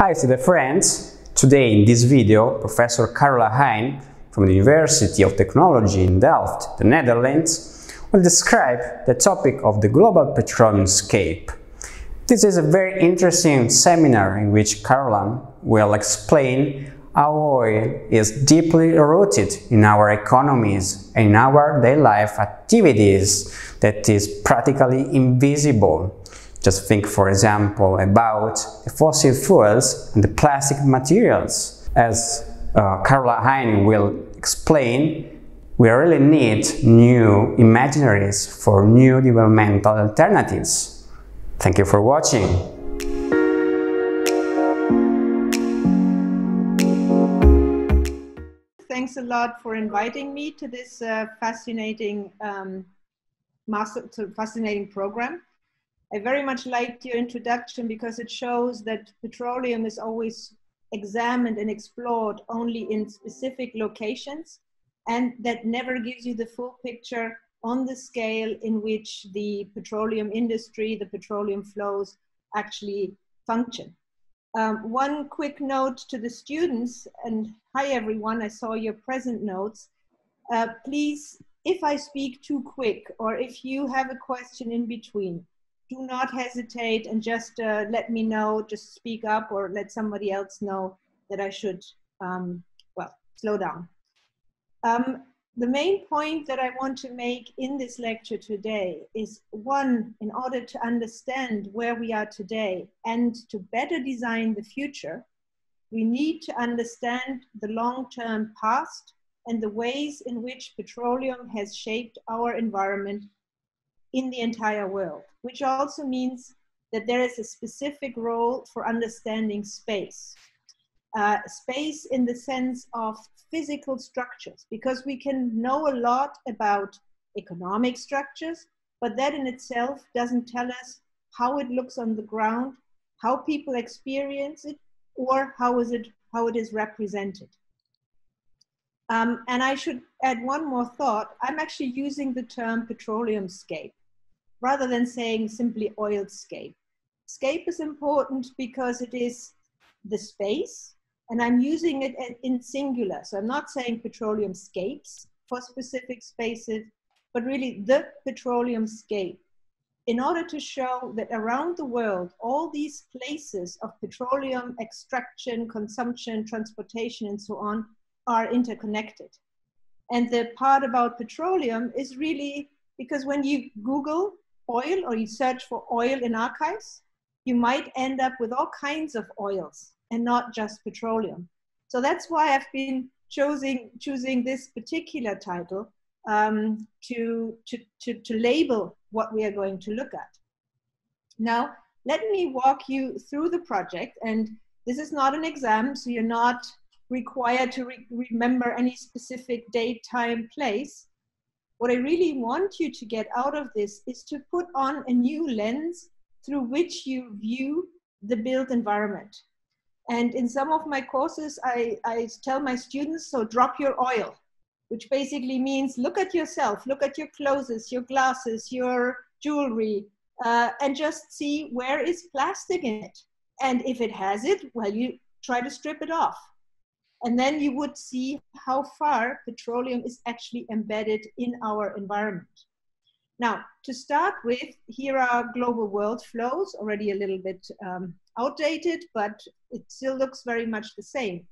Hi to the friends! Today in this video, Professor Carola Hein from the University of Technology in Delft, the Netherlands, will describe the topic of the global petroleumscape. This is a very interesting seminar in which Carola will explain how oil is deeply rooted in our economies and in our daily life activities that is practically invisible. Just think, for example, about the fossil fuels and the plastic materials. As Carola Hein will explain, we really need new imaginaries for new developmental alternatives. Thank you for watching. Thanks a lot for inviting me to this fascinating program. I very much liked your introduction because it shows that petroleum is always examined and explored only in specific locations, and that never gives you the full picture on the scale in which the petroleum industry, the petroleum flows actually function. One quick note to the students, and hi everyone, I saw your present notes. Please, if I speak too quick or if you have a question in between, do not hesitate and just let me know, just speak up or let somebody else know that I should, well, slow down. The main point that I want to make in this lecture today is, one, in order to understand where we are today and to better design the future, we need to understand the long-term past and the ways in which petroleum has shaped our environment in the entire world, which also means that there is a specific role for understanding space. Space in the sense of physical structures, because we can know a lot about economic structures, but that in itself doesn't tell us how it looks on the ground, how people experience it, or how it is represented. And I should add one more thought. I'm actually using the term petroleumscape rather than saying simply oilscape. Scape is important because it is the space, and I'm using it in singular. So I'm not saying petroleumscapes for specific spaces, but really the petroleumscape, in order to show that around the world, all these places of petroleum extraction, consumption, transportation, and so on, are interconnected. And the part about petroleum is really because when you Google oil or you search for oil in archives, you might end up with all kinds of oils and not just petroleum. So that's why I've been choosing this particular title to label what we are going to look at. Now, let me walk you through the project, and this is not an exam, so you're not required to remember any specific date, time, place. What I really want you to get out of this is to put on a new lens through which you view the built environment. And in some of my courses, I tell my students, so drop your oil, which basically means look at yourself, look at your clothes, your glasses, your jewelry, and just see where is plastic in it. And if it has it, well, you try to strip it off. And then you would see how far petroleum is actually embedded in our environment. Now, to start with, here are global world flows, already a little bit outdated, but it still looks very much the same.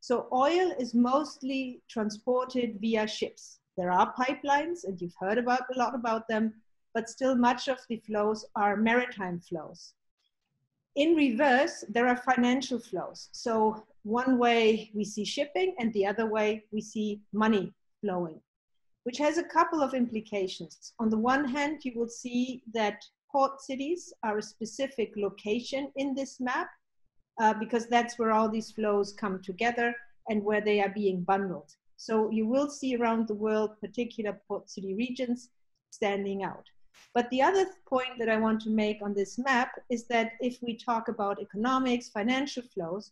So oil is mostly transported via ships. There are pipelines, and you've heard a lot about them, but still much of the flows are maritime flows. In reverse, there are financial flows. So one way we see shipping, and the other way we see money flowing, which has a couple of implications. On the one hand, you will see that port cities are a specific location in this map because that's where all these flows come together and where they are being bundled. So you will see around the world particular port city regions standing out. But the other point that I want to make on this map is that if we talk about economics, financial flows,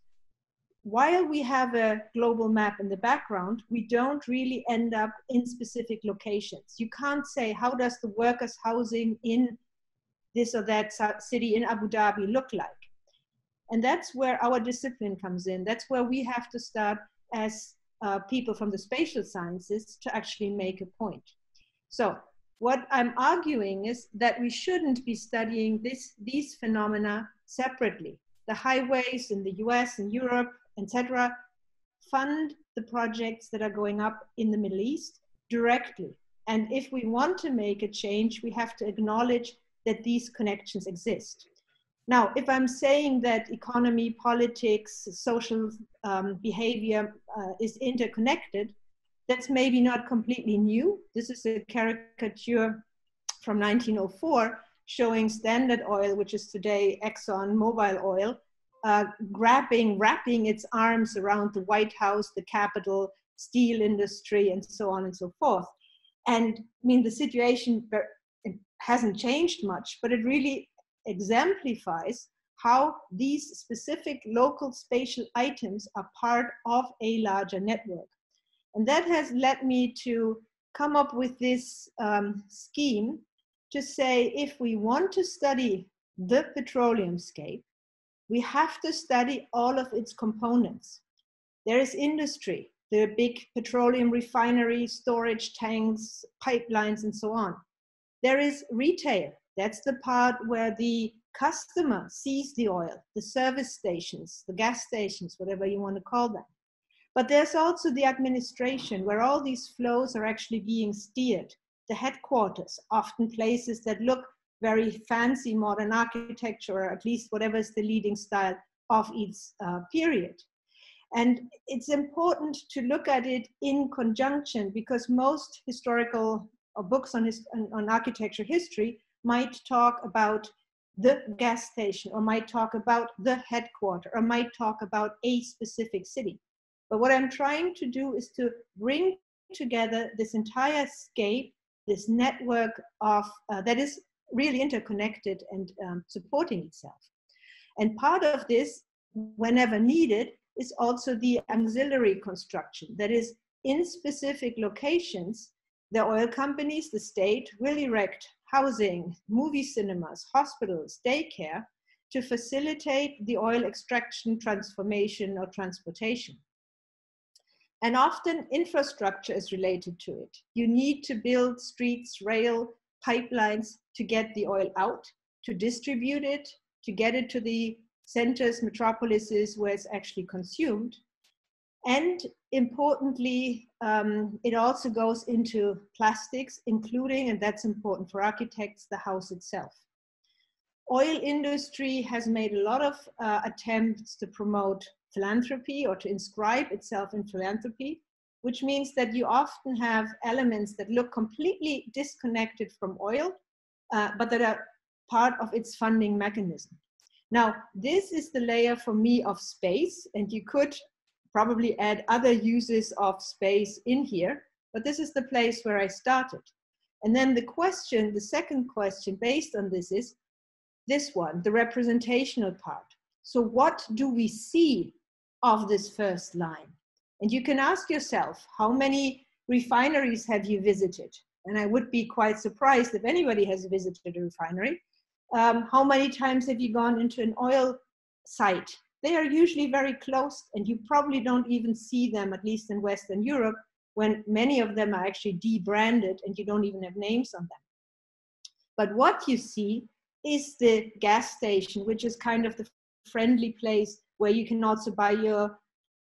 while we have a global map in the background, we don't really end up in specific locations. You can't say, how does the workers' housing in this or that city in Abu Dhabi look like? And that's where our discipline comes in. That's where we have to start as people from the spatial sciences to actually make a point. So what I'm arguing is that we shouldn't be studying these phenomena separately. The highways in the US and Europe, etc., fund the projects that are going up in the Middle East directly. And if we want to make a change, we have to acknowledge that these connections exist. Now, if I'm saying that economy, politics, social behavior is interconnected, that's maybe not completely new. This is a caricature from 1904 showing Standard Oil, which is today Exxon Mobil Oil, wrapping its arms around the White House, the Capitol, steel industry, and so on and so forth. And I mean, the situation hasn't changed much, but it really exemplifies how these specific local spatial items are part of a larger network. And that has led me to come up with this scheme to say, if we want to study the petroleumscape, we have to study all of its components. There is industry, there are big petroleum refineries, storage tanks, pipelines, and so on. There is retail. That's the part where the customer sees the oil, the service stations, the gas stations, whatever you want to call them. But there's also the administration, where all these flows are actually being steered. The headquarters, often places that look very fancy, modern architecture, or at least whatever is the leading style of each period. And it's important to look at it in conjunction, because most historical books on architecture history might talk about the gas station, or might talk about the headquarter, or might talk about a specific city. But what I'm trying to do is to bring together this entire scape, this network of that is really interconnected and supporting itself. And part of this, whenever needed, is also the auxiliary construction. That is, in specific locations, the oil companies, the state will erect housing, movie cinemas, hospitals, daycare to facilitate the oil extraction, transformation, or transportation. And often infrastructure is related to it. You need to build streets, rail, pipelines to get the oil out, to distribute it, to get it to the centers, metropolises where it's actually consumed. And importantly, it also goes into plastics, including, and that's important for architects, the house itself. Oil industry has made a lot of attempts to promote philanthropy or to inscribe itself in philanthropy, which means that you often have elements that look completely disconnected from oil, but that are part of its funding mechanism. Now, this is the layer for me of space, and you could probably add other uses of space in here, but this is the place where I started. And then the question, the second question based on this is this one, the representational part. So what do we see of this first line? And you can ask yourself, how many refineries have you visited? And I would be quite surprised if anybody has visited a refinery. How many times have you gone into an oil site? They are usually very close, and you probably don't even see them, at least in Western Europe, when many of them are actually de-branded and you don't even have names on them. But what you see is the gas station, which is kind of the friendly place where you can also buy your,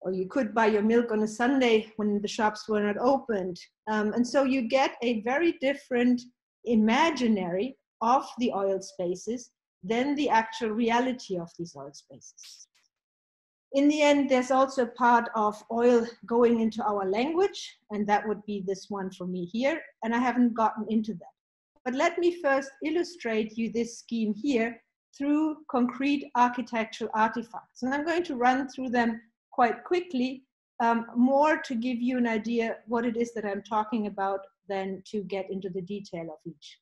or you could buy your milk on a Sunday when the shops were not opened. And so you get a very different imaginary of the oil spaces than the actual reality of these oil spaces. In the end, there's also part of oil going into our language, and that would be this one for me here, and I haven't gotten into that. But let me first illustrate you this scheme here through concrete architectural artifacts. And I'm going to run through them quite quickly, more to give you an idea what it is that I'm talking about than to get into the detail of each.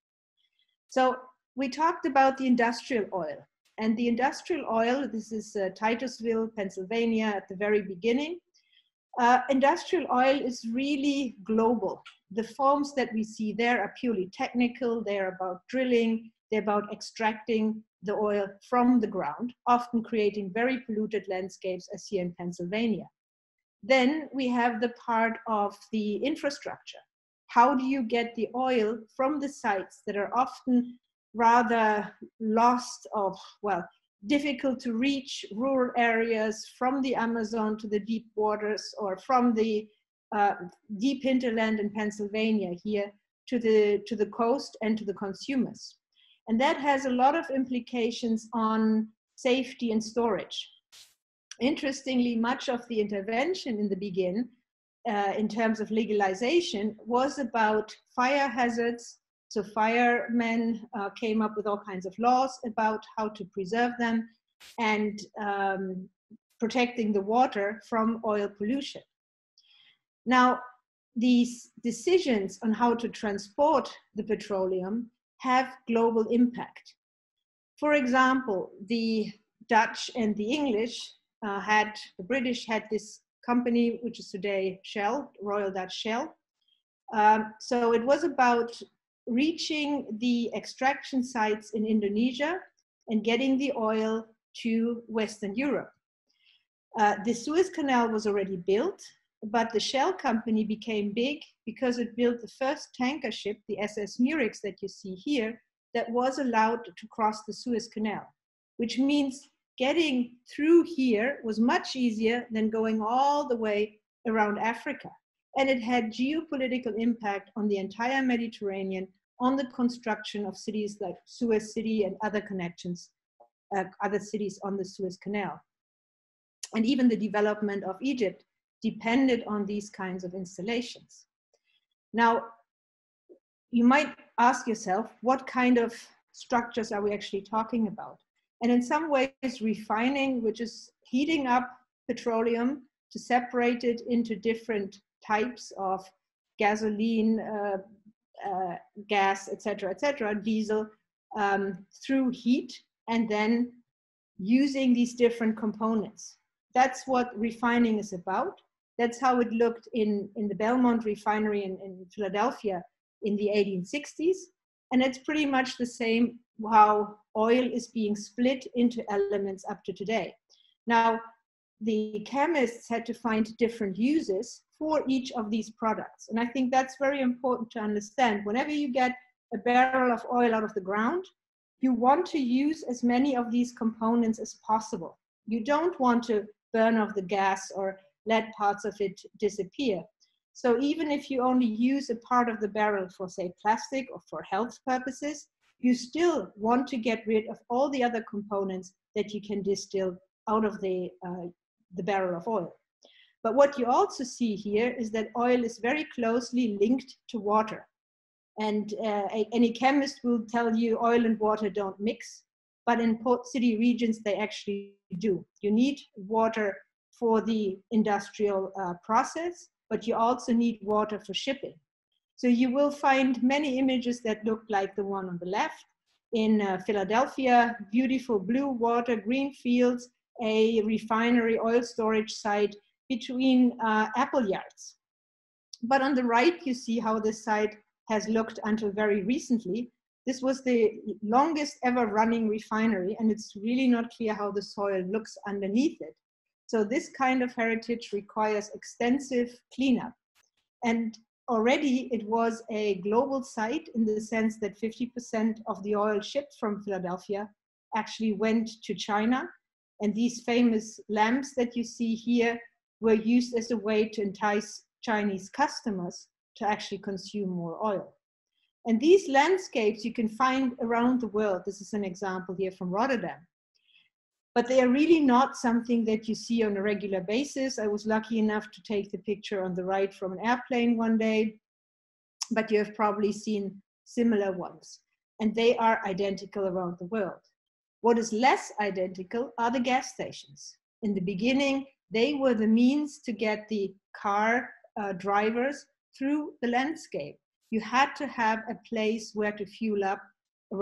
So we talked about the industrial oil. And the industrial oil, this is Titusville, Pennsylvania, at the very beginning. Industrial oil is really global. The forms that we see there are purely technical. They're about drilling. They're about extracting the oil from the ground, often creating very polluted landscapes as here in Pennsylvania. Then we have the part of the infrastructure. How do you get the oil from the sites that are often rather lost of, well, difficult to reach rural areas from the Amazon to the deep waters, or from the deep hinterland in Pennsylvania here to the coast and to the consumers. And that has a lot of implications on safety and storage. Interestingly, much of the intervention in the beginning in terms of legalization was about fire hazards. So firemen came up with all kinds of laws about how to preserve them and protecting the water from oil pollution. Now, these decisions on how to transport the petroleum have global impact. For example, the Dutch and the English the British had this company, which is today Shell, Royal Dutch Shell. So it was about reaching the extraction sites in Indonesia and getting the oil to Western Europe. The Suez Canal was already built, but the Shell company became big because it built the first tanker ship, the SS Murix that you see here, that was allowed to cross the Suez Canal, which means getting through here was much easier than going all the way around Africa. And it had geopolitical impact on the entire Mediterranean, on the construction of cities like Suez City and other connections, other cities on the Suez Canal. And even the development of Egypt depended on these kinds of installations. Now, you might ask yourself, what kind of structures are we actually talking about? And in some ways, refining, which is heating up petroleum to separate it into different types of gasoline, gas, et cetera, diesel, through heat, and then using these different components. That's what refining is about. That's how it looked in the Belmont refinery in Philadelphia in the 1860s. And it's pretty much the same how oil is being split into elements up to today. Now, the chemists had to find different uses for each of these products. And I think that's very important to understand. Whenever you get a barrel of oil out of the ground, you want to use as many of these components as possible. You don't want to burn off the gas or let parts of it disappear. So even if you only use a part of the barrel for, say, plastic or for health purposes, you still want to get rid of all the other components that you can distill out of the barrel of oil. But what you also see here is that oil is very closely linked to water. And any chemist will tell you oil and water don't mix, but in port city regions, they actually do. You need water for the industrial process, but you also need water for shipping. So you will find many images that look like the one on the left. In Philadelphia, beautiful blue water, green fields, a refinery oil storage site between apple yards. But on the right, you see how this site has looked until very recently. This was the longest ever running refinery, and it's really not clear how the soil looks underneath it. So this kind of heritage requires extensive cleanup. And already it was a global site in the sense that 50% of the oil shipped from Philadelphia actually went to China. And these famous lamps that you see here were used as a way to entice Chinese customers to actually consume more oil. And these landscapes you can find around the world. This is an example here from Rotterdam. But they are really not something that you see on a regular basis. I was lucky enough to take the picture on the right from an airplane one day, but you have probably seen similar ones. And they are identical around the world. What is less identical are the gas stations. In the beginning, they were the means to get the car drivers through the landscape. You had to have a place where to fuel up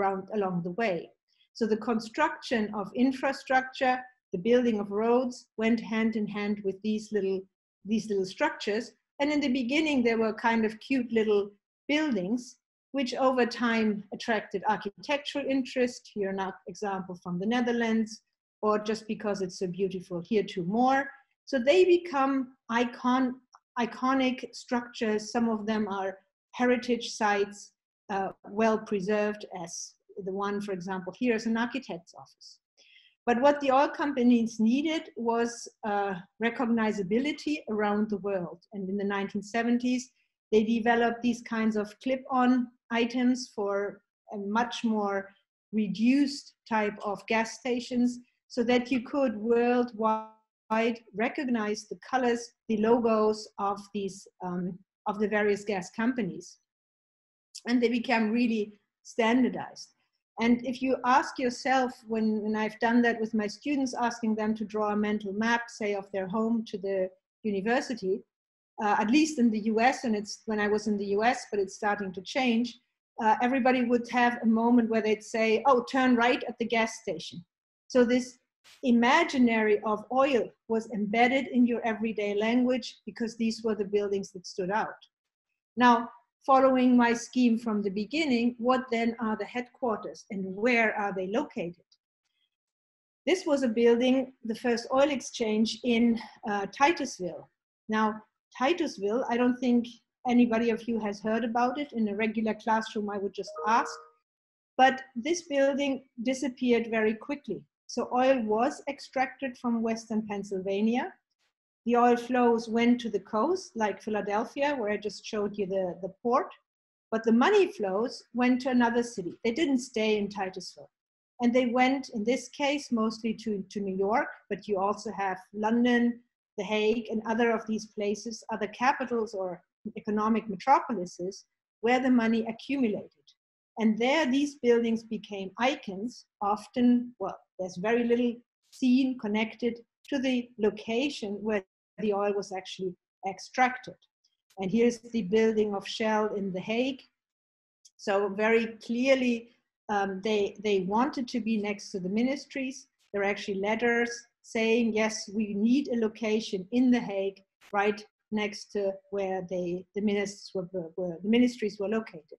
along the way. So the construction of infrastructure, the building of roads went hand in hand with these little structures. And in the beginning, they were kind of cute little buildings, which over time attracted architectural interest. Here an example from the Netherlands, or just because it's so beautiful, here too more. So they become iconic structures. Some of them are heritage sites, well preserved, as the one, for example, here is an architect's office. But what the oil companies needed was recognizability around the world. And in the 1970s, they developed these kinds of clip-on items for a much more reduced type of gas stations, so that you could worldwide recognize the colors, the logos of these of the various gas companies. And they became really standardized. And if you ask yourself, when I've done that with my students, asking them to draw a mental map, say, of their home to the university, at least in the US, and it's when I was in the US, but it's starting to change, everybody would have a moment where they'd say, oh, turn right at the gas station. So this imaginary of oil was embedded in your everyday language because these were the buildings that stood out. Now, following my scheme from the beginning, what then are the headquarters and where are they located? This was a building, the first oil exchange in Titusville. Now, Titusville, I don't think anybody of you has heard about it. In a regular classroom, I would just ask. But this building disappeared very quickly. So oil was extracted from western Pennsylvania. The oil flows went to the coast, like Philadelphia, where I just showed you the port, but the money flows went to another city. They didn't stay in Titusville. And they went, in this case, mostly to New York, but you also have London, The Hague, and other of these places, other capitals or economic metropolises, where the money accumulated. And there, these buildings became icons, often, well, there's very little seen connected to the location where the oil was actually extracted. And here's the building of Shell in The Hague. So very clearly, they wanted to be next to the ministries. There are actually letters saying, yes, we need a location in The Hague, right next to where the ministries were located.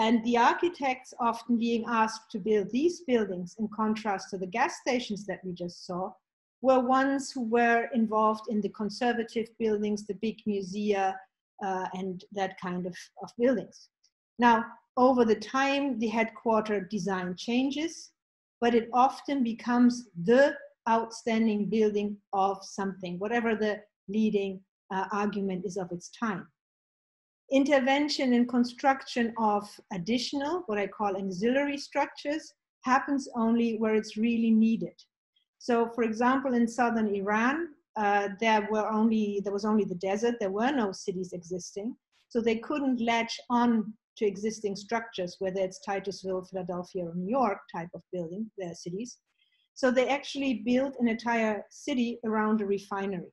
And the architects often being asked to build these buildings, in contrast to the gas stations that we just saw, were ones who were involved in the conservative buildings, the big museums, and that kind of buildings. Now, over the time, the headquarter design changes, but it often becomes the outstanding building of something, whatever the leading argument is of its time. Intervention and construction of additional, what I call auxiliary structures, happens only where it's really needed. So, for example, in southern Iran, there was only the desert. There were no cities existing, so they couldn't latch on to existing structures, whether it's Titusville, Philadelphia, or New York type of building, their cities. So they actually built an entire city around a refinery.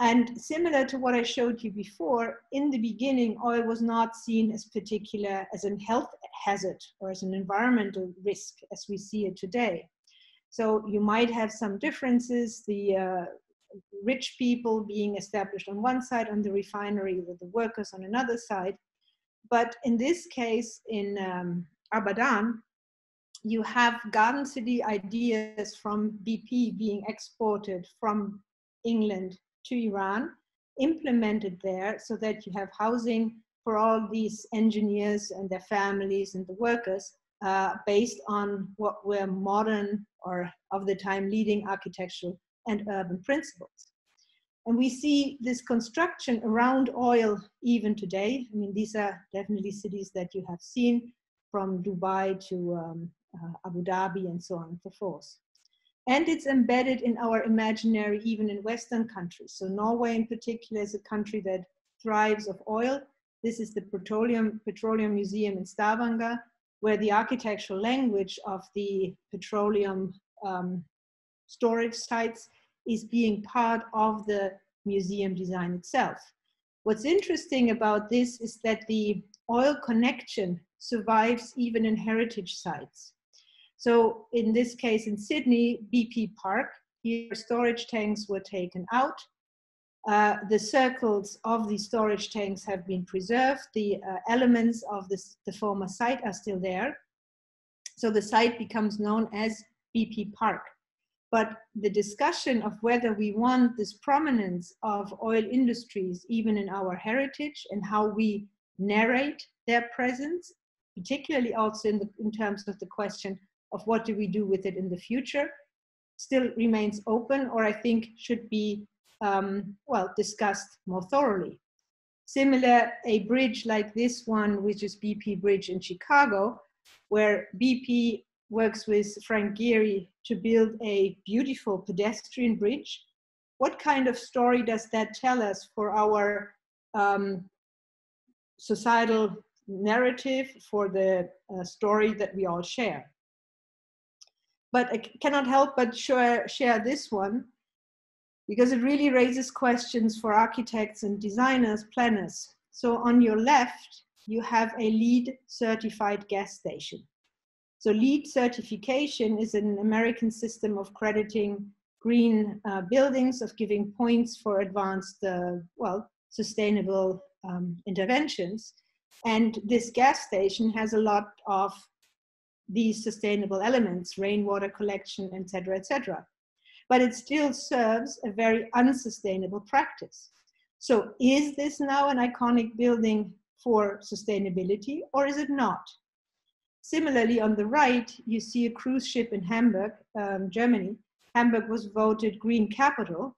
And similar to what I showed you before, in the beginning, oil was not seen as particular as a health hazard or as an environmental risk as we see it today. So you might have some differences, the rich people being established on one side, on the refinery, with the workers on another side. But in this case, in Abadan, you have garden city ideas from BP being exported from England to Iran, implemented there so that you have housing for all these engineers and their families and the workers, based on what were modern or of the time leading architectural and urban principles. And we see this construction around oil even today. I mean, these are definitely cities that you have seen, from Dubai to Abu Dhabi and so on and so forth. And it's embedded in our imaginary even in Western countries. So Norway in particular is a country that thrives of oil. This is the Petroleum Museum in Stavanger, where the architectural language of the petroleum storage sites is being part of the museum design itself. What's interesting about this is that the oil connection survives even in heritage sites. So in this case in Sydney, BP Park, here storage tanks were taken out. The circles of the storage tanks have been preserved. The elements of the former site are still there. So the site becomes known as BP Park. But the discussion of whether we want this prominence of oil industries even in our heritage and how we narrate their presence, particularly also in terms of the question of what do we do with it in the future, still remains open, or I think should be discussed more thoroughly. Similar, a bridge like this one, which is BP Bridge in Chicago, where BP works with Frank Gehry to build a beautiful pedestrian bridge. What kind of story does that tell us for our societal narrative, for the story that we all share? But I cannot help but share this one, because it really raises questions for architects and designers, planners. So on your left, you have a LEED certified gas station. So LEED certification is an American system of crediting green buildings, of giving points for advanced, sustainable interventions. And this gas station has a lot of these sustainable elements, rainwater collection, et cetera, but it still serves a very unsustainable practice. So is this now an iconic building for sustainability, or is it not? Similarly, on the right, you see a cruise ship in Hamburg, Germany. Hamburg was voted green capital,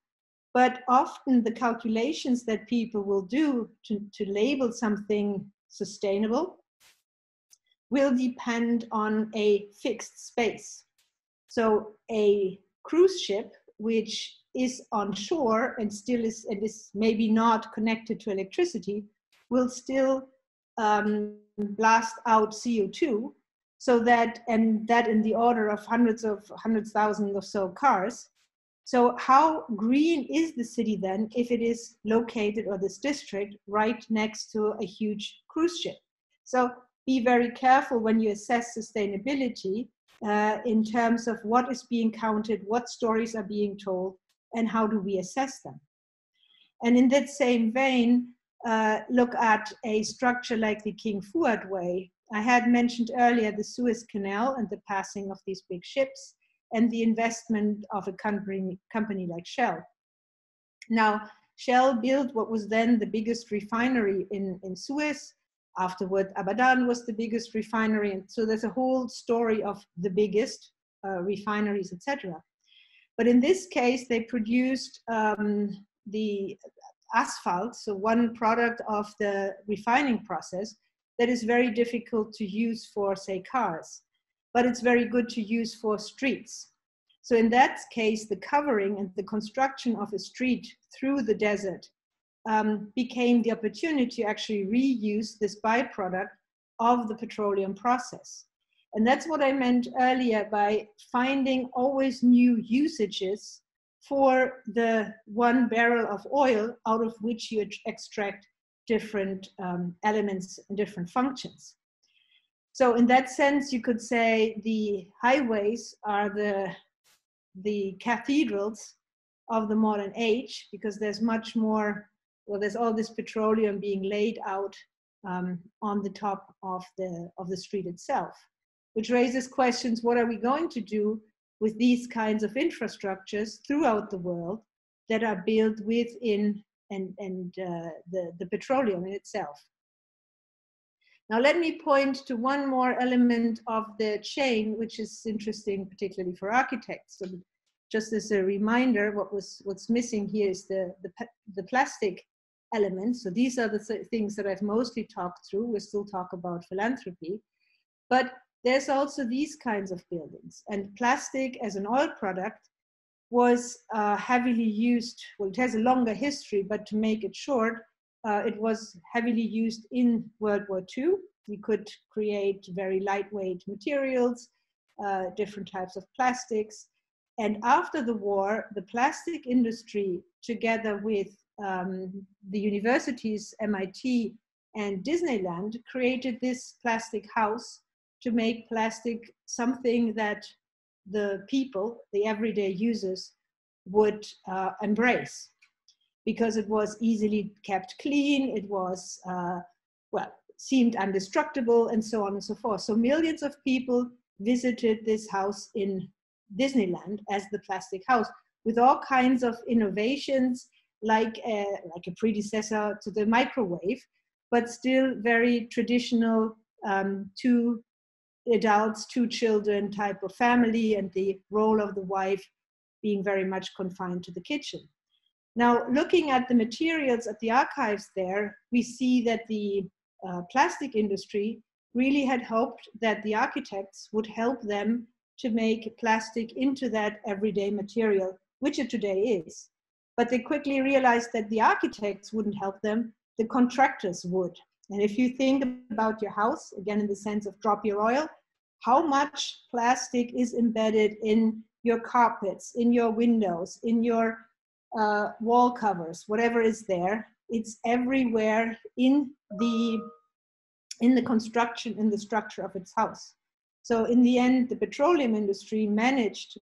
but often the calculations that people will do to label something sustainable will depend on a fixed space. So a cruise ship, which is on shore and still is, and is maybe not connected to electricity, will still blast out CO2, so that, and that in the order of hundreds, thousands or so cars. So how green is the city then if it is located, or this district, right next to a huge cruise ship? So be very careful when you assess sustainability in terms of what is being counted, what stories are being told, and how do we assess them. And in that same vein, look at a structure like the King Fuad Way. I had mentioned earlier the Suez Canal and the passing of these big ships and the investment of a company like Shell. Now, Shell built what was then the biggest refinery in Suez. Afterward, Abadan was the biggest refinery. And so there's a whole story of the biggest refineries, etc. But in this case, they produced the asphalt, so one product of the refining process that is very difficult to use for, say, cars, but it's very good to use for streets. So in that case, the covering and the construction of a street through the desert became the opportunity to actually reuse this byproduct of the petroleum process. And that's what I meant earlier by finding always new usages for the one barrel of oil out of which you extract different elements and different functions. So in that sense, you could say the highways are the cathedrals of the modern age, because there's much more, well, there's all this petroleum being laid out on the top of the street itself, which raises questions: what are we going to do with these kinds of infrastructures throughout the world that are built within the petroleum in itself? Now let me point to one more element of the chain, which is interesting, particularly for architects. So just as a reminder, what's missing here is the plastic element. So these are the things that I've mostly talked through. We'll still talk about philanthropy, but there's also these kinds of buildings. And plastic as an oil product was heavily used, well, it has a longer history, but to make it short, it was heavily used in World War II. We could create very lightweight materials, different types of plastics. And after the war, the plastic industry, together with the universities, MIT and Disneyland, created this plastic house to make plastic something that the people, the everyday users, would embrace. because it was easily kept clean, it was, well, seemed indestructible, and so on and so forth. So millions of people visited this house in Disneyland as the plastic house, with all kinds of innovations, like a predecessor to the microwave, but still very traditional, 2 adults, 2 children type of family, and the role of the wife being very much confined to the kitchen. Now, looking at the materials at the archives there, we see that the plastic industry really had hoped that the architects would help them to make plastic into that everyday material, which it today is. But they quickly realized that the architects wouldn't help them, the contractors would. And if you think about your house, again in the sense of drop your oil, how much plastic is embedded in your carpets, in your windows, in your wall covers, whatever is there, it's everywhere in the construction, in the structure of its house. So in the end, the petroleum industry managed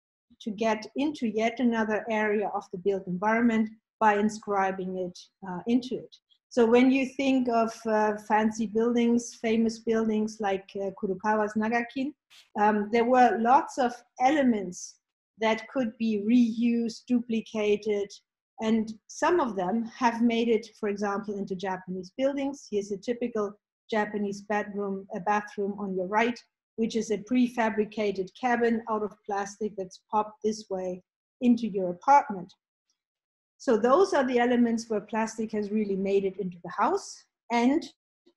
to get into yet another area of the built environment by inscribing it into it. So when you think of fancy buildings, famous buildings like Kurokawa's Nagakin, there were lots of elements that could be reused, duplicated, and some of them have made it, for example, into Japanese buildings. Here's a typical Japanese bedroom, a bathroom on your right, which is a prefabricated cabin out of plastic that's popped this way into your apartment. So those are the elements where plastic has really made it into the house and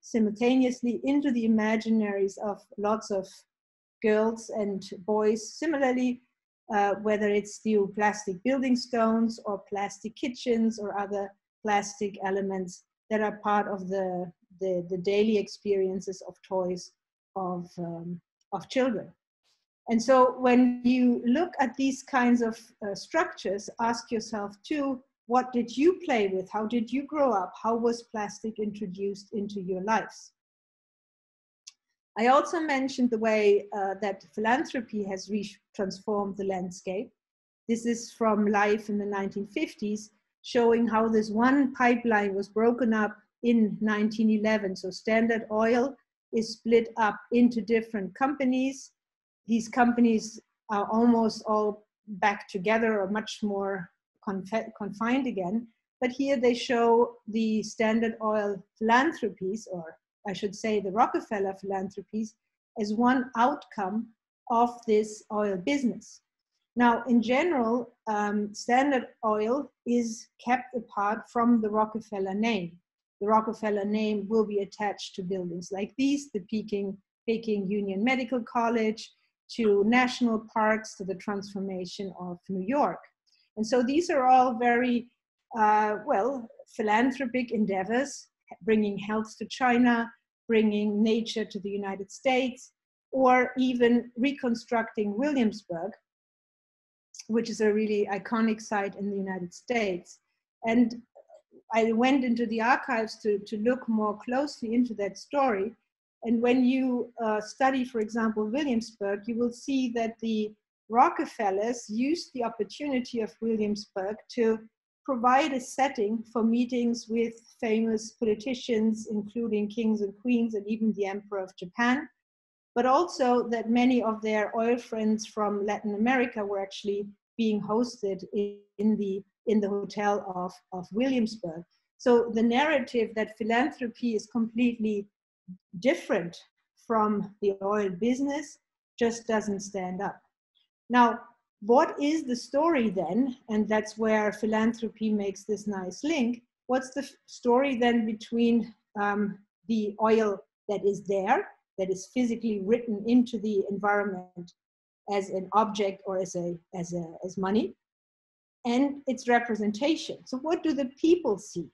simultaneously into the imaginaries of lots of girls and boys. Similarly, whether it's through plastic building stones or plastic kitchens or other plastic elements that are part of the daily experiences of toys of children. And so when you look at these kinds of structures, ask yourself too, what did you play with? How did you grow up? How was plastic introduced into your lives? I also mentioned the way that philanthropy has transformed the landscape. This is from Life in the 1950s, showing how this one pipeline was broken up in 1911. So Standard Oil is split up into different companies. These companies are almost all back together or much more confined again. But here they show the Standard Oil philanthropies, or I should say the Rockefeller philanthropies, as one outcome of this oil business. Now, in general, Standard Oil is kept apart from the Rockefeller name. The Rockefeller name will be attached to buildings like these, the Peking Union Medical College, to national parks, to the transformation of New York. And so these are all very, well, philanthropic endeavors, bringing health to China, bringing nature to the United States, or even reconstructing Williamsburg, which is a really iconic site in the United States. And I went into the archives to look more closely into that story. And when you study, for example, Williamsburg, you will see that the Rockefellers used the opportunity of Williamsburg to provide a setting for meetings with famous politicians, including kings and queens and even the Emperor of Japan, but also that many of their oil friends from Latin America were actually being hosted in the hotel of Williamsburg. So the narrative that philanthropy is completely different from the oil business just doesn't stand up. Now, what is the story then? And that's where philanthropy makes this nice link. What's the story then between the oil that is there, that is physically written into the environment as an object or as money, and its representation? So what do the people see?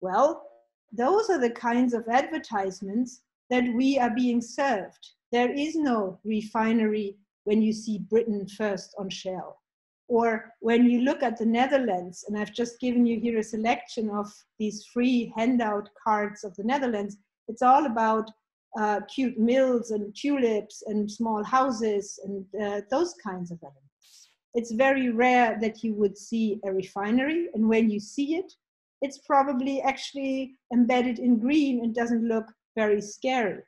Well, those are the kinds of advertisements that we are being served. There is no refinery when you see Britain first on Shell. Or when you look at the Netherlands, and I've just given you here a selection of these free handout cards of the Netherlands, it's all about cute mills and tulips and small houses and those kinds of elements. It's very rare that you would see a refinery, and when you see it, it's probably actually embedded in green and doesn't look very scary.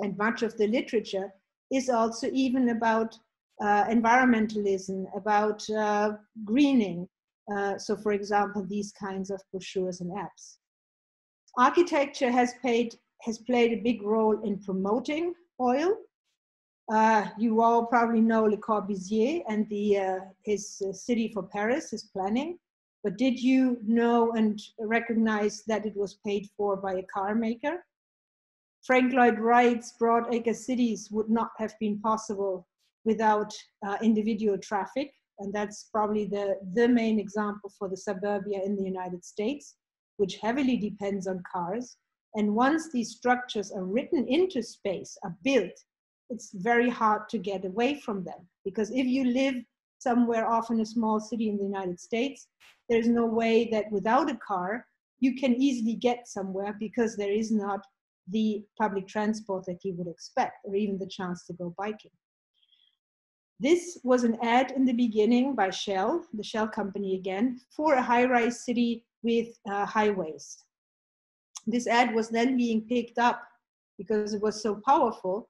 And much of the literature is also even about environmentalism, about greening. So for example, these kinds of brochures and apps. Architecture has played a big role in promoting oil. You all probably know Le Corbusier and his City for Paris, his planning. But did you know and recognize that it was paid for by a car maker? Frank Lloyd Wright's broad-acre cities would not have been possible without individual traffic. And that's probably the main example for the suburbia in the United States, which heavily depends on cars. And once these structures are written into space, are built, it's very hard to get away from them. Because if you live somewhere off in a small city in the United States, there's no way that without a car, you can easily get somewhere because there is not the public transport that you would expect, or even the chance to go biking. This was an ad in the beginning by Shell, the Shell company again, for a high-rise city with highways. This ad was then being picked up because it was so powerful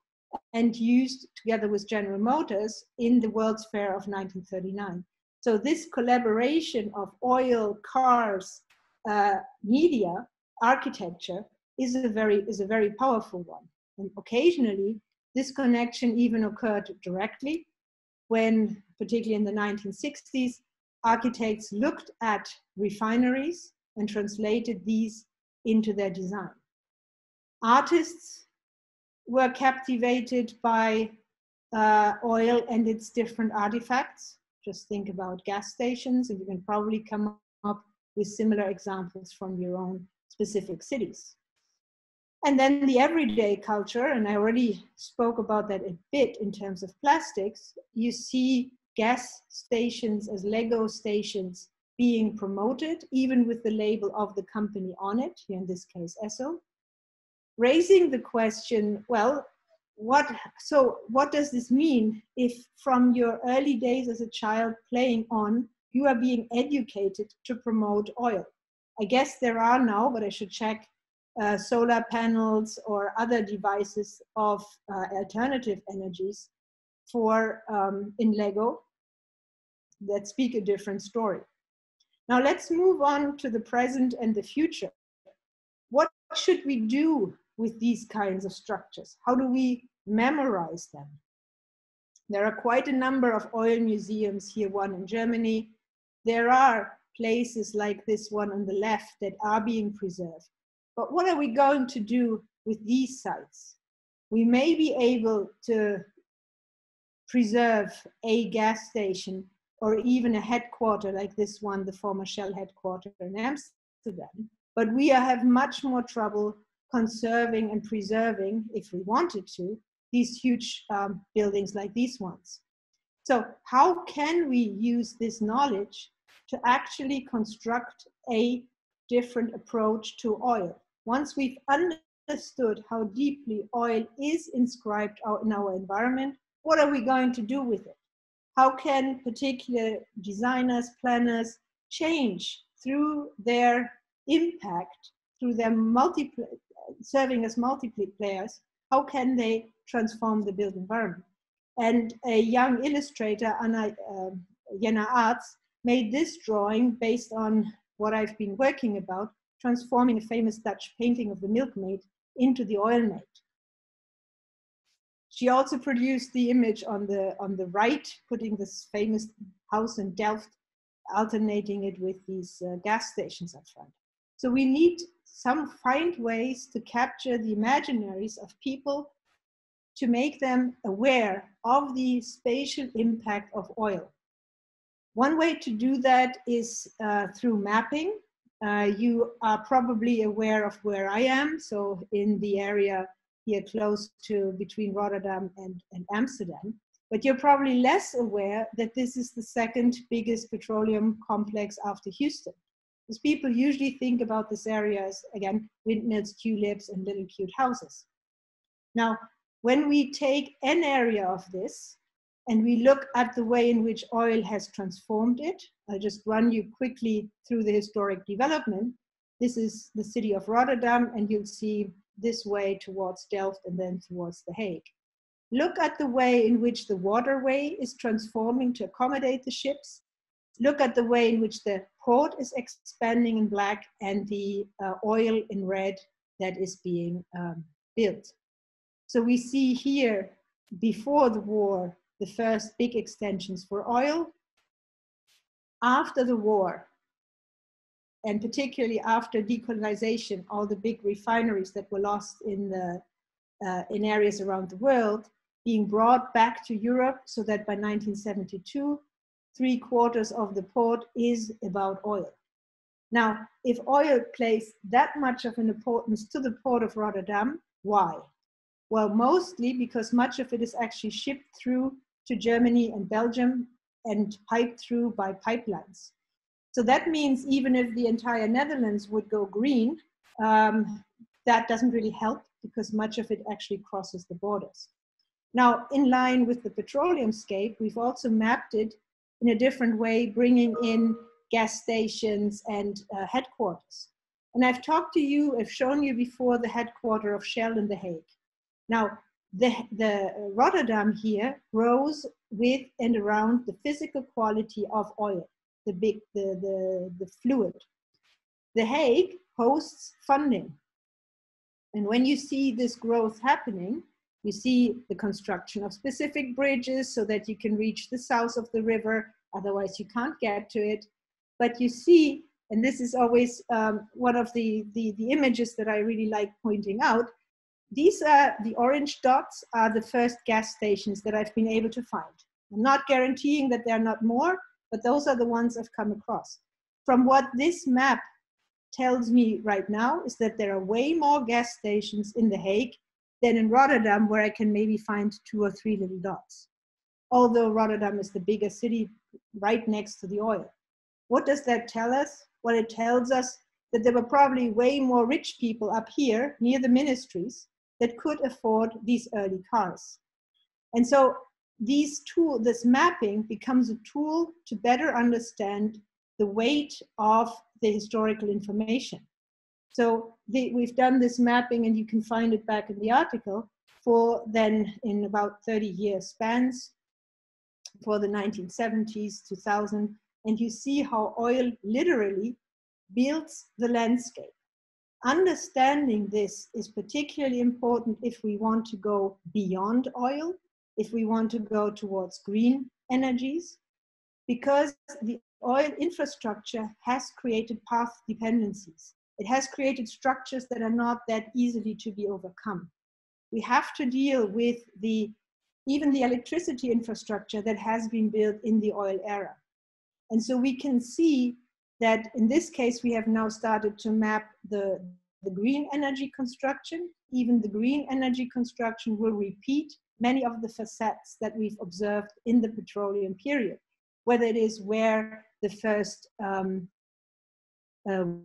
and used together with General Motors in the World's Fair of 1939. So this collaboration of oil, cars, media, architecture is a very powerful one. And occasionally, this connection even occurred directly, when, particularly in the 1960s, architects looked at refineries and translated these into their design. Artists were captivated by oil and its different artifacts. Just think about gas stations, and you can probably come up with similar examples from your own specific cities. And then the everyday culture, and I already spoke about that a bit in terms of plastics, you see gas stations as Lego stations being promoted, even with the label of the company on it, here in this case Esso, raising the question, well, what does this mean if from your early days as a child playing on, you are being educated to promote oil? I guess there are now, but I should check, solar panels or other devices of alternative energies for in Lego that speak a different story. Now let's move on to the present and the future. What should we do with these kinds of structures? How do we memorize them? There are quite a number of oil museums here, one in Germany. There are places like this one on the left that are being preserved. But what are we going to do with these sites? We may be able to preserve a gas station or even a headquarter like this one, the former Shell headquarter in Amsterdam, but we have much more trouble conserving and preserving, if we wanted to, these huge buildings like these ones. So how can we use this knowledge to actually construct a different approach to oil? Once we've understood how deeply oil is inscribed in our environment, what are we going to do with it? How can particular designers, planners change through their impact, through their serving as multiplayers, how can they transform the built environment? And a young illustrator, Anna Jena Arts, made this drawing based on what I've been working about, transforming a famous Dutch painting of the milkmaid into the oilmaid. She also produced the image on the right, putting this famous house in Delft, alternating it with these gas stations up front. So we need find ways to capture the imaginaries of people to make them aware of the spatial impact of oil. One way to do that is through mapping. You are probably aware of where I am, so in the area here close to between Rotterdam and Amsterdam, but you're probably less aware that this is the second biggest petroleum complex after Houston. Because people usually think about this area as, again, windmills, tulips, and little cute houses. Now, when we take an area of this, and we look at the way in which oil has transformed it. I'll just run you quickly through the historic development. This is the city of Rotterdam, and you'll see this way towards Delft and then towards The Hague. Look at the way in which the waterway is transforming to accommodate the ships. Look at the way in which the port is expanding in black and the oil in red that is being built. So we see here, before the war, the first big extensions for oil. After the war, and particularly after decolonization, all the big refineries that were lost in areas around the world being brought back to Europe, so that by 1972, 3/4 of the port is about oil. Now, if oil plays that much of an importance to the port of Rotterdam, why? Well, mostly because much of it is actually shipped through to Germany and Belgium and piped through by pipelines. So that means even if the entire Netherlands would go green, that doesn't really help, because much of it actually crosses the borders. Now, in line with the petroleumscape, we've also mapped it in a different way, bringing in gas stations and headquarters. And I've talked to you, I've shown you before the headquarter of Shell in The Hague. Now, the Rotterdam here grows with and around the physical quality of oil, the fluid. The Hague hosts funding. And when you see this growth happening, you see the construction of specific bridges so that you can reach the south of the river, otherwise you can't get to it. But you see, and this is always one of the images that I really like pointing out, these are the orange dots are the first gas stations that I've been able to find. I'm not guaranteeing that there are not more, but those are the ones I've come across. From what this map tells me right now is that there are way more gas stations in The Hague than in Rotterdam, where I can maybe find 2 or 3 little dots. Although Rotterdam is the biggest city right next to the oil. What does that tell us? Well, it tells us that there were probably way more rich people up here near the ministries that could afford these early cars. And so this mapping becomes a tool to better understand the weight of the historical information. So we've done this mapping, and you can find it back in the article, for then in about 30-year spans for the 1970s, 2000, and you see how oil literally builds the landscape. Understanding this is particularly important if we want to go beyond oil, if we want to go towards green energies, because the oil infrastructure has created path dependencies. It has created structures that are not that easily to be overcome. We have to deal with even the electricity infrastructure that has been built in the oil era. And so we can see that in this case, we have now started to map the green energy construction. Even the green energy construction will repeat many of the facets that we've observed in the petroleum period, whether it is where the first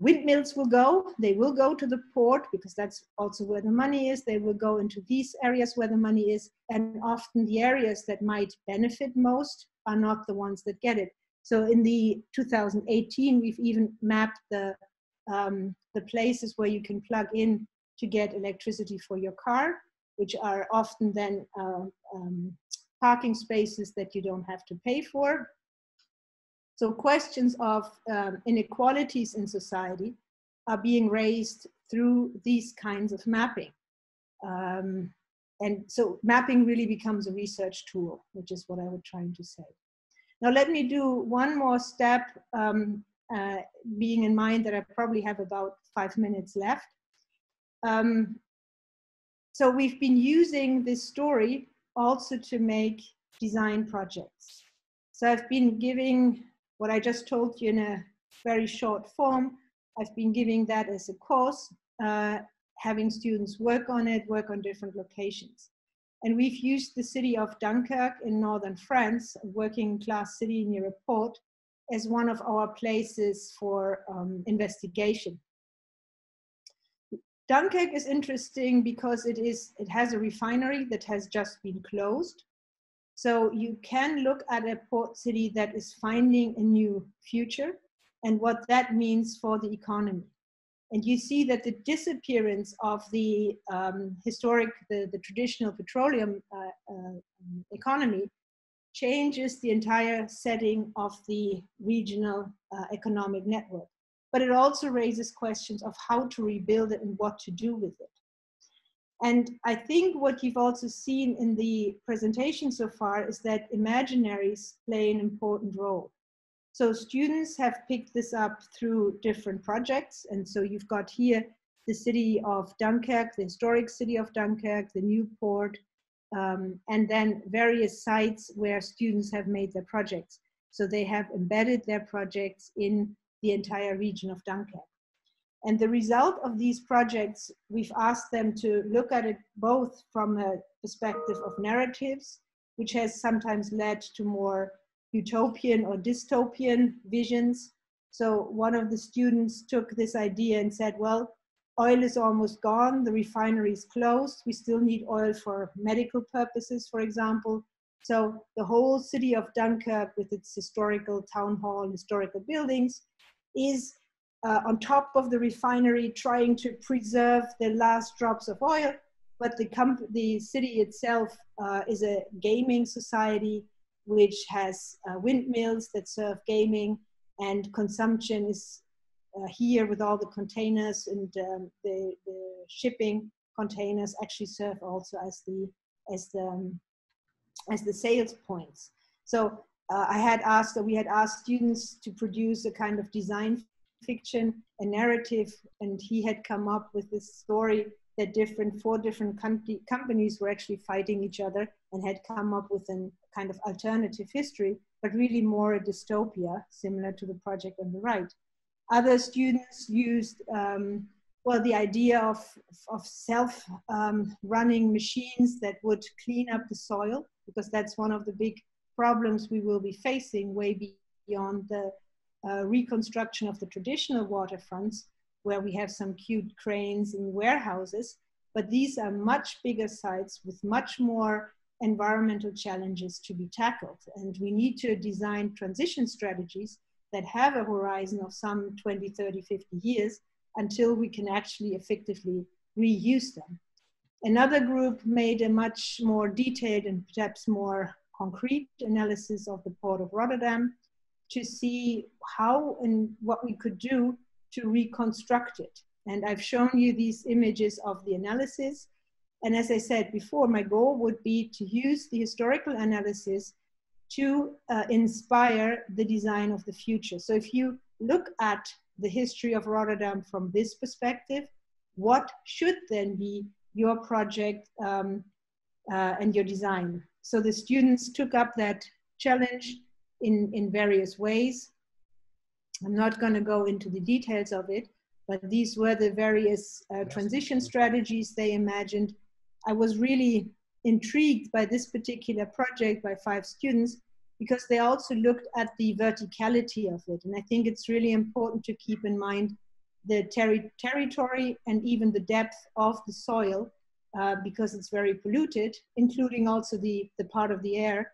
windmills will go. They will go to the port, because that's also where the money is. They will go into these areas where the money is, and often the areas that might benefit most are not the ones that get it. So in the 2018, we've even mapped the places where you can plug in to get electricity for your car, which are often then parking spaces that you don't have to pay for. So questions of inequalities in society are being raised through these kinds of mapping. And so mapping really becomes a research tool, which is what I was trying to say. Now let me do one more step, being in mind that I probably have about 5 minutes left. So we've been using this story also to make design projects. So I've been giving what I just told you in a very short form. I've been giving that as a course, having students work on it, work on different locations. And we've used the city of Dunkirk in northern France, a working class city near a port, as one of our places for investigation. Dunkirk is interesting because it has a refinery that has just been closed. So you can look at a port city that is finding a new future and what that means for the economy. And you see that the disappearance of the historic, the traditional petroleum economy changes the entire setting of the regional economic network. But it also raises questions of how to rebuild it and what to do with it. And I think what you've also seen in the presentation so far is that imaginaries play an important role. So students have picked this up through different projects. And so you've got here the city of Dunkirk, the historic city of Dunkirk, the new port, and then various sites where students have made their projects. So they have embedded their projects in the entire region of Dunkirk. And the result of these projects, we've asked them to look at it both from a perspective of narratives, which has sometimes led to more utopian or dystopian visions. So one of the students took this idea and said, well, oil is almost gone, the refinery is closed, we still need oil for medical purposes, for example. So the whole city of Dunkirk, with its historical town hall and historical buildings, is on top of the refinery, trying to preserve the last drops of oil, but the city itself is a gaming society which has windmills that serve gaming, and consumption is here with all the containers, and the shipping containers actually serve also as the sales points. So we had asked students to produce a kind of design fiction, a narrative, and he had come up with this story that four different companies were actually fighting each other and had come up with a kind of alternative history, but really more a dystopia, similar to the project on the right. Other students used, well, the idea of self-running machines that would clean up the soil, because that's one of the big problems we will be facing way beyond the reconstruction of the traditional waterfronts, where we have some cute cranes and warehouses, but these are much bigger sites with much more environmental challenges to be tackled. And we need to design transition strategies that have a horizon of some 20, 30, 50 years until we can actually effectively reuse them. Another group made a much more detailed and perhaps more concrete analysis of the port of Rotterdam, to see how and what we could do to reconstruct it. And I've shown you these images of the analysis. And as I said before, my goal would be to use the historical analysis to inspire the design of the future. So if you look at the history of Rotterdam from this perspective, what should then be your project and your design? So the students took up that challenge in various ways. I'm not going to go into the details of it, but these were the various transition strategies they imagined. I was really intrigued by this particular project by 5 students, because they also looked at the verticality of it. And I think it's really important to keep in mind the territory and even the depth of the soil, because it's very polluted, including also the part of the air,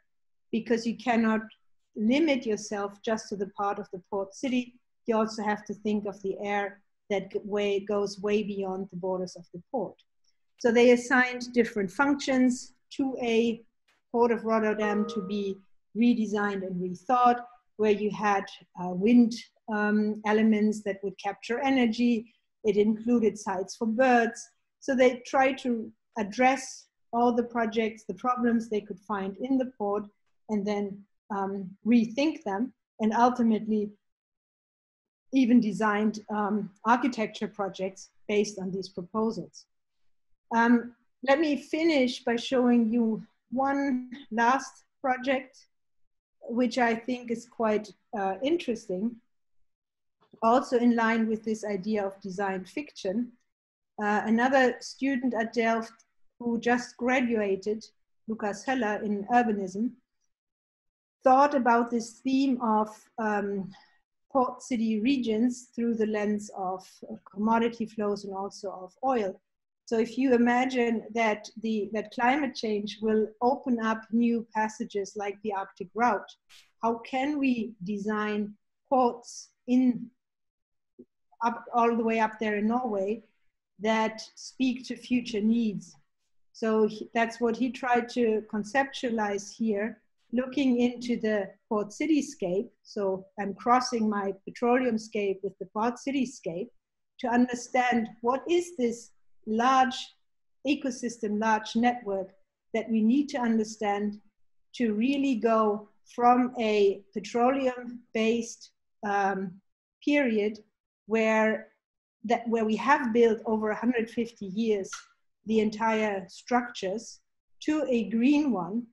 because you cannot limit yourself just to the part of the port city. You also have to think of the air that goes way beyond the borders of the port. So they assigned different functions to a port of Rotterdam to be redesigned and rethought, where you had wind elements that would capture energy. It included sites for birds. So they tried to address all the projects, the problems they could find in the port, and then rethink them, and ultimately even designed architecture projects based on these proposals. Let me finish by showing you one last project, which I think is quite interesting, also in line with this idea of design fiction. Another student at Delft who just graduated, Lucas Höller, in urbanism, thought about this theme of port city regions through the lens of commodity flows and also of oil. So if you imagine that that climate change will open up new passages like the Arctic route, how can we design ports in all the way up there in Norway that speak to future needs? So that's what he tried to conceptualize here, looking into the port cityscape. So I'm crossing my petroleumscape with the port cityscape to understand what is this large ecosystem, large network that we need to understand to really go from a petroleum-based period where we have built over 150 years the entire structures to a green one,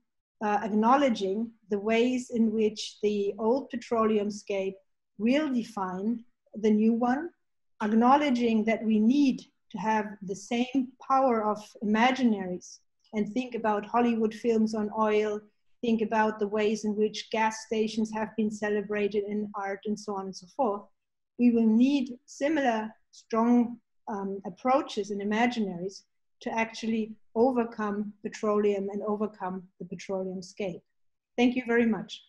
acknowledging the ways in which the old petroleumscape will define the new one, acknowledging that we need to have the same power of imaginaries and think about Hollywood films on oil, think about the ways in which gas stations have been celebrated in art and so on and so forth. We will need similar strong approaches and imaginaries to actually overcome petroleum and overcome the petroleumscape. Thank you very much.